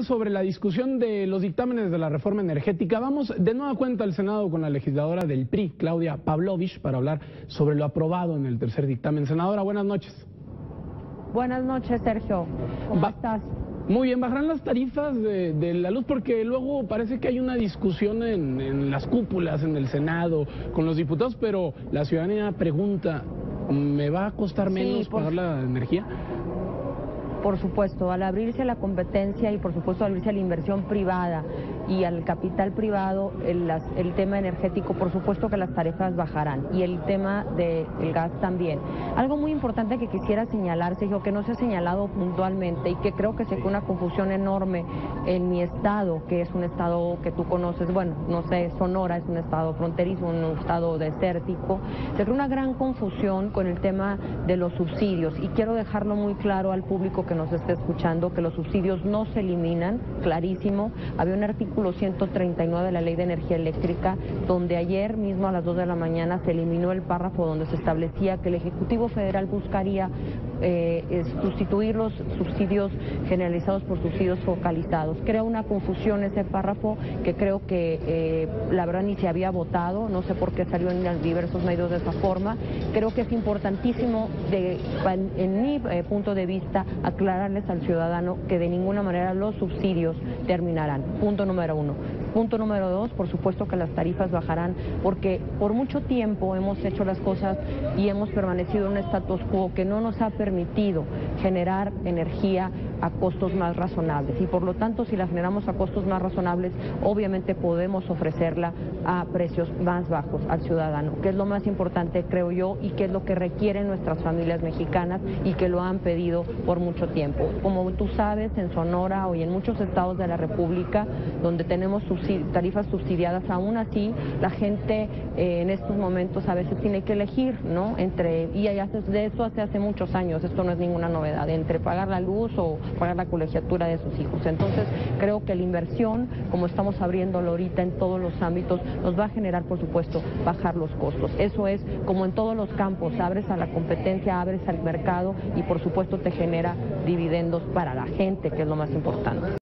antes sobre la discusión de los dictámenes de la reforma energética, vamos de nueva cuenta al Senado con la legisladora del PRI, Claudia Pavlovich, para hablar sobre lo aprobado en el tercer dictamen. Senadora, buenas noches. Buenas noches, Sergio. ¿Cómo estás? Muy bien. ¿Bajarán las tarifas de la luz? Porque luego parece que hay una discusión en las cúpulas, en el Senado, con los diputados, pero la ciudadanía pregunta, ¿me va a costar menos pagar la energía? Por supuesto, al abrirse a la competencia y por supuesto al abrirse a la inversión privada y al capital privado, el tema energético, por supuesto que las tarifas bajarán y el tema del gas también. Algo muy importante que quisiera señalar, Sergio, que no se ha señalado puntualmente y que creo que se creó una confusión enorme en mi estado, que es un estado que tú conoces, bueno, no sé, Sonora es un estado fronterizo, un estado desértico. Se creó una gran confusión con el tema de los subsidios y quiero dejarlo muy claro al público que nos esté escuchando, que los subsidios no se eliminan, clarísimo. Había un artículo 139 de la Ley de Energía Eléctrica, donde ayer mismo a las 2 de la mañana se eliminó el párrafo donde se establecía que el Ejecutivo Federal buscaría sustituir los subsidios generalizados por subsidios focalizados. Crea una confusión ese párrafo que creo que la verdad ni se había votado, no sé por qué salió en diversos medios de esa forma. Creo que es importantísimo, en mi punto de vista, aclararles al ciudadano que de ninguna manera los subsidios terminarán. Punto número uno. Punto número dos, por supuesto que las tarifas bajarán, porque por mucho tiempo hemos hecho las cosas y hemos permanecido en un status quo que no nos ha permitido generar energía a costos más razonables, y por lo tanto si la generamos a costos más razonables obviamente podemos ofrecerla a precios más bajos al ciudadano, que es lo más importante, creo yo, y que es lo que requieren nuestras familias mexicanas y que lo han pedido por mucho tiempo. Como tú sabes, en Sonora y en muchos estados de la República donde tenemos tarifas subsidiadas, aún así la gente en estos momentos a veces tiene que elegir, ¿no? Y de eso hace muchos años, esto no es ninguna novedad, entre pagar la luz o pagar la colegiatura de sus hijos. Entonces creo que la inversión, como estamos abriéndolo ahorita en todos los ámbitos, nos va a generar, por supuesto, bajar los costos. Eso es como en todos los campos, abres a la competencia, abres al mercado y por supuesto te genera dividendos para la gente, que es lo más importante.